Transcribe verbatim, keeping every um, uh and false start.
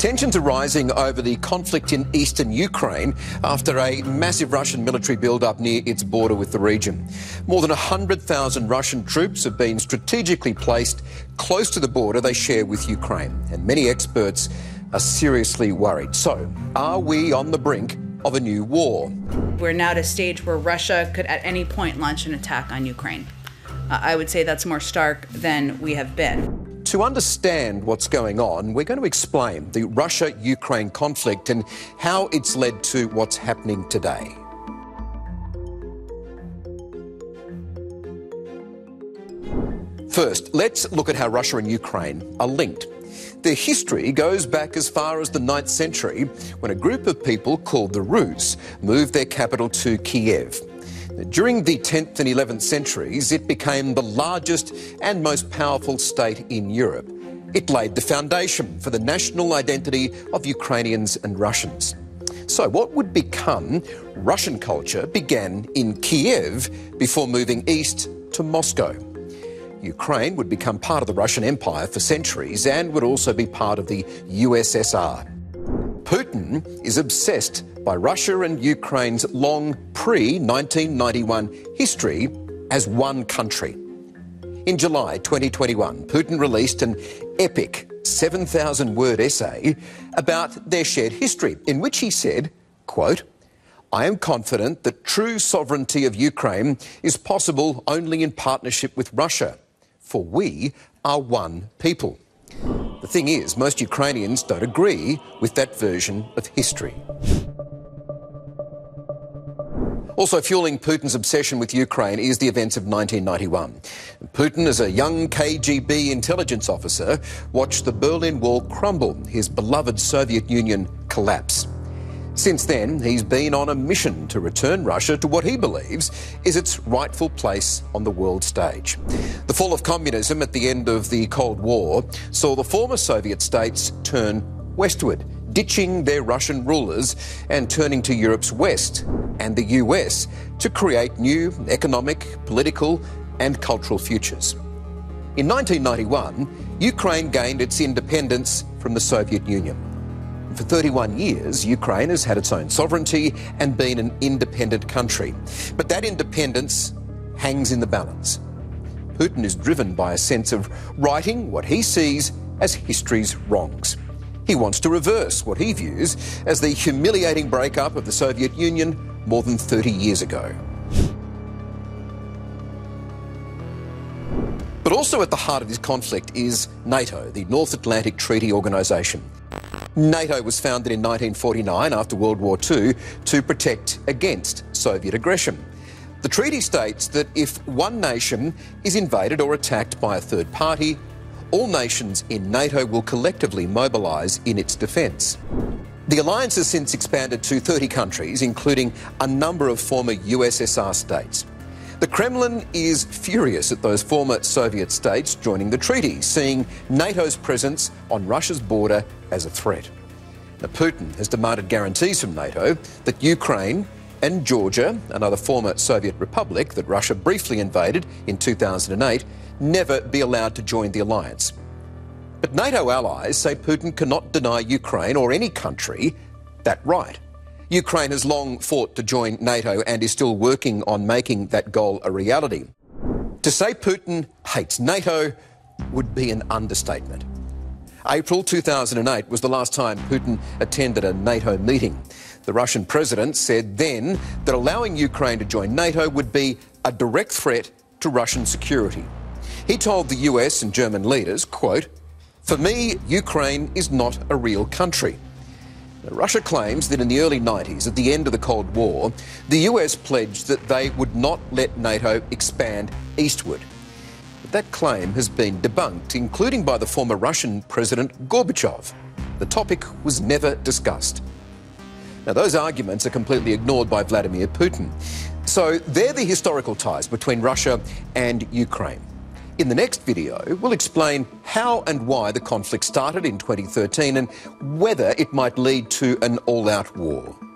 Tensions are rising over the conflict in eastern Ukraine after a massive Russian military build-up near its border with the region. More than one hundred thousand Russian troops have been strategically placed close to the border they share with Ukraine, and many experts are seriously worried. So, are we on the brink of a new war? We're now at a stage where Russia could at any point launch an attack on Ukraine. Uh, I would say that's more stark than we have been. To understand what's going on, we're going to explain the Russia-Ukraine conflict and how it's led to what's happening today. First, let's look at how Russia and Ukraine are linked. Their history goes back as far as the ninth century, when a group of people called the Rus moved their capital to Kiev. During the tenth and eleventh centuries, it became the largest and most powerful state in Europe. It laid the foundation for the national identity of Ukrainians and Russians. So what would become Russian culture began in Kiev before moving east to Moscow. Ukraine would become part of the Russian Empire for centuries and would also be part of the U S S R. Putin is obsessed by Russia and Ukraine's long pre-nineteen ninety-one history as one country. In July twenty twenty-one, Putin released an epic seven thousand word essay about their shared history, in which he said, quote, "I am confident that true sovereignty of Ukraine is possible only in partnership with Russia, for we are one people." The thing is, most Ukrainians don't agree with that version of history. Also fueling Putin's obsession with Ukraine is the events of nineteen ninety-one. Putin, as a young K G B intelligence officer, watched the Berlin Wall crumble, his beloved Soviet Union collapse. Since then, he's been on a mission to return Russia to what he believes is its rightful place on the world stage. The fall of communism at the end of the Cold War saw the former Soviet states turn westward, ditching their Russian rulers and turning to Europe's West and the U S to create new economic, political and cultural futures. In nineteen ninety-one, Ukraine gained its independence from the Soviet Union. For thirty-one years, Ukraine has had its own sovereignty and been an independent country. But that independence hangs in the balance. Putin is driven by a sense of righting what he sees as history's wrongs. He wants to reverse what he views as the humiliating breakup of the Soviet Union more than thirty years ago. But also at the heart of this conflict is NATO, the North Atlantic Treaty Organization. NATO was founded in nineteen forty-nine after World War Two to protect against Soviet aggression. The treaty states that if one nation is invaded or attacked by a third party, all nations in NATO will collectively mobilise in its defence. The alliance has since expanded to thirty countries, including a number of former U S S R states. The Kremlin is furious at those former Soviet states joining the treaty, seeing NATO's presence on Russia's border as a threat. Now, Putin has demanded guarantees from NATO that Ukraine and Georgia, another former Soviet republic that Russia briefly invaded in two thousand eight, never be allowed to join the alliance. But NATO allies say Putin cannot deny Ukraine or any country that right. Ukraine has long fought to join NATO and is still working on making that goal a reality. To say Putin hates NATO would be an understatement. April two thousand eight was the last time Putin attended a NATO meeting. The Russian president said then that allowing Ukraine to join NATO would be a direct threat to Russian security. He told the U S and German leaders, quote, "For me, Ukraine is not a real country." Russia claims that in the early nineties, at the end of the Cold War, the U S pledged that they would not let NATO expand eastward. But that claim has been debunked, including by the former Russian President Gorbachev. The topic was never discussed. Now, those arguments are completely ignored by Vladimir Putin. So they're the historical ties between Russia and Ukraine. In the next video, we'll explain how and why the conflict started in twenty thirteen and whether it might lead to an all-out war.